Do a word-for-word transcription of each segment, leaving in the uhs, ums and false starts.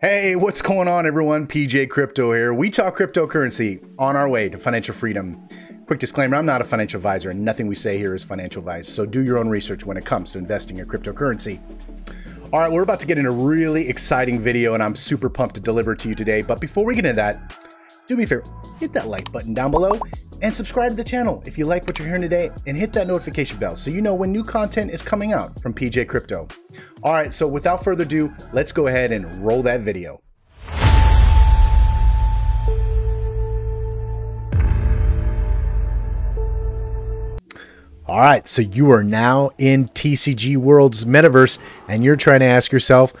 Hey, what's going on everyone? P J Crypto here. We talk cryptocurrency on our way to financial freedom. Quick disclaimer, I'm not a financial advisor and nothing we say here is financial advice, so do your own research when it comes to investing in cryptocurrency. All right, we're about to get into a really exciting video and I'm super pumped to deliver to you today. But before we get into that, do me a favor, hit that like button down below and subscribe to the channel if you like what you're hearing today, and hit that notification bell so you know when new content is coming out from P J Crypto. All right, so without further ado, let's go ahead and roll that video. All right, so you are now in T C G World's metaverse and you're trying to ask yourself,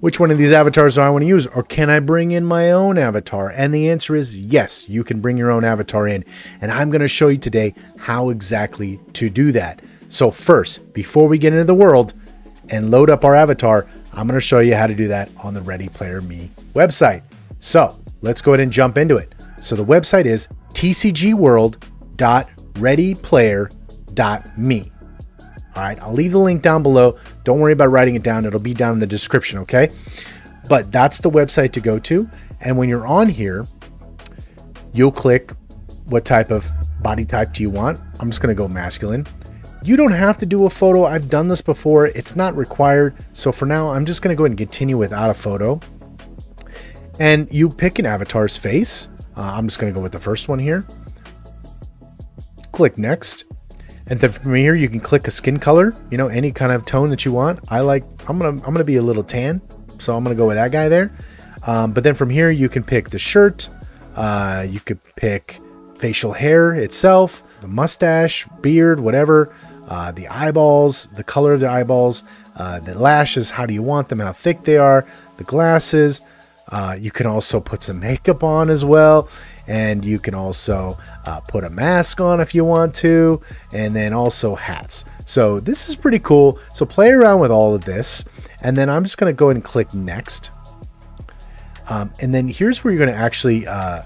which one of these avatars do I want to use, or can I bring in my own avatar? And the answer is yes, you can bring your own avatar in. And I'm going to show you today how exactly to do that. So first, before we get into the world and load up our avatar, I'm going to show you how to do that on the Ready Player Me website. So let's go ahead and jump into it. So the website is t c g world dot ready player dot me. All right, I'll leave the link down below. Don't worry about writing it down. It'll be down in the description, okay? But that's the website to go to. And when you're on here, you'll click what type of body type do you want. I'm just gonna go masculine. You don't have to do a photo. I've done this before. It's not required. So for now, I'm just gonna go ahead and continue without a photo. And you pick an avatar's face. Uh, I'm just gonna go with the first one here. Click next. And then from here, you can click a skin color, you know, any kind of tone that you want. I like, I'm going to, I'm going to be a little tan. So I'm going to go with that guy there. Um, but then from here, you can pick the shirt. Uh, you could pick facial hair itself, the mustache, beard, whatever, uh, the eyeballs, the color of the eyeballs, uh, the lashes, how do you want them, how thick they are, the glasses. Uh, you can also put some makeup on as well. And you can also uh, put a mask on if you want to, and then also hats. So this is pretty cool. So play around with all of this. And then I'm just going to go ahead and click next. Um, and then here's where you're going to actually uh,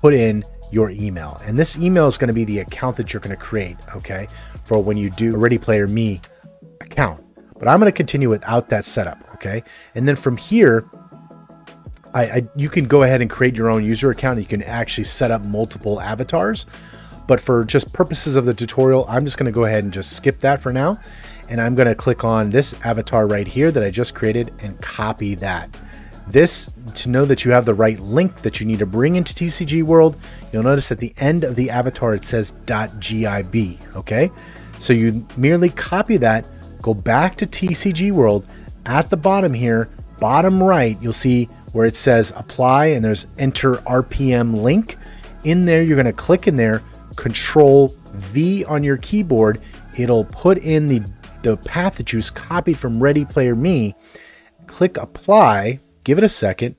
put in your email. And this email is going to be the account that you're going to create, okay, for when you do a Ready Player Me account. But I'm going to continue without that setup, okay? And then from here, I, I, you can go ahead and create your own user account. You can actually set up multiple avatars, but for just purposes of the tutorial, I'm just gonna go ahead and just skip that for now. And I'm gonna click on this avatar right here that I just created and copy that. This, to know that you have the right link that you need to bring into T C G World, you'll notice at the end of the avatar, it says .gib, okay? So you merely copy that, go back to T C G World. At the bottom here, bottom right, you'll see where it says apply and there's enter R P M link. In there, you're gonna click in there, control V on your keyboard. It'll put in the, the path that you copied from Ready Player Me. Click apply, give it a second,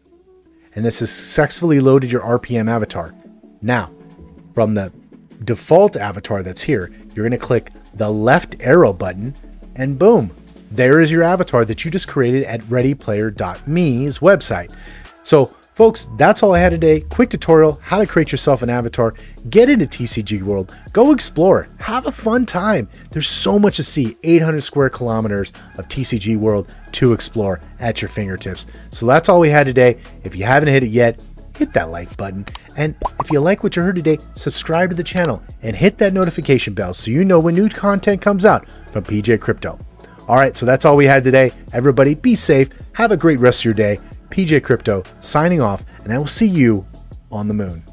and this has successfully loaded your R P M avatar. Now, from the default avatar that's here, you're gonna click the left arrow button and boom, there is your avatar that you just created at ready player dot me's website. So folks, that's all I had today. Quick tutorial, how to create yourself an avatar, get into T C G World, go explore, have a fun time. There's so much to see, eight hundred square kilometers of T C G World to explore at your fingertips. So that's all we had today. If you haven't hit it yet, hit that like button. And if you like what you heard today, subscribe to the channel and hit that notification bell so you know when new content comes out from P J Crypto. All right, so that's all we had today. Everybody be safe. Have a great rest of your day. P J Crypto signing off, and I will see you on the moon.